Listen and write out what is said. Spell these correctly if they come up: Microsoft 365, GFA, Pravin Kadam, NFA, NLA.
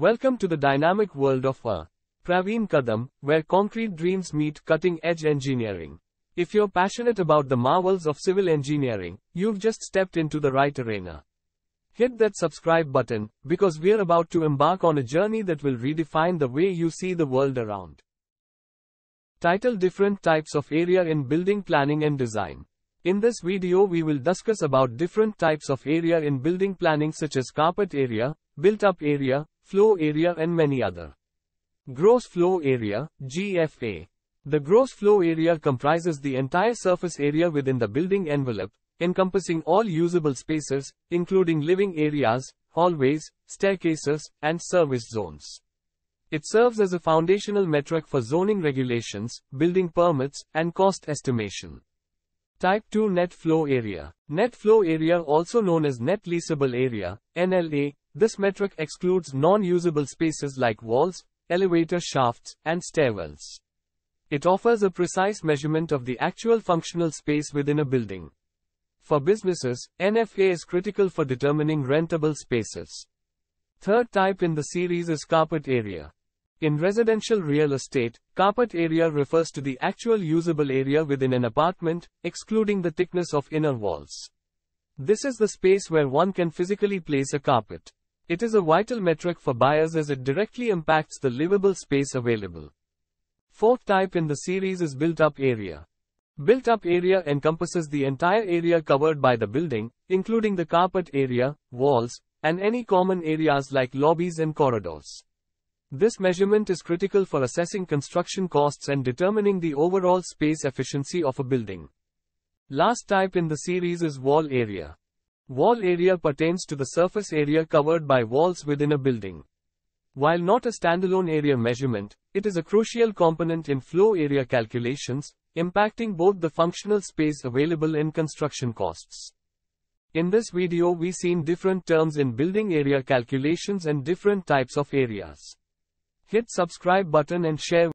Welcome to the dynamic world of Pravin Kadam, where concrete dreams meet cutting-edge engineering. If you're passionate about the marvels of civil engineering, you've just stepped into the right arena. Hit that subscribe button, because we're about to embark on a journey that will redefine the way you see the world around. Title: Different types of area in building planning and design. In this video we will discuss about different types of area in building planning, such as carpet area, built-up area, flow area and many other. Gross flow area, GFA. The gross flow area comprises the entire surface area within the building envelope, encompassing all usable spaces, including living areas, hallways, staircases, and service zones. It serves as a foundational metric for zoning regulations, building permits, and cost estimation. Type 2: Net flow area. Net flow area, also known as net leasable area, NLA, this metric excludes non-usable spaces like walls, elevator shafts, and stairwells. It offers a precise measurement of the actual functional space within a building. For businesses, NFA is critical for determining rentable spaces. Third type in the series is carpet area. In residential real estate, carpet area refers to the actual usable area within an apartment, excluding the thickness of inner walls. This is the space where one can physically place a carpet. It is a vital metric for buyers as it directly impacts the livable space available. Fourth type in the series is built-up area. Built-up area encompasses the entire area covered by the building, including the carpet area, walls, and any common areas like lobbies and corridors. This measurement is critical for assessing construction costs and determining the overall space efficiency of a building. Last type in the series is wall area. Wall area pertains to the surface area covered by walls within a building. While not a standalone area measurement, it is a crucial component in flow area calculations, impacting both the functional space available and construction costs. In this video we've seen different terms in building area calculations and different types of areas. Hit subscribe button and share.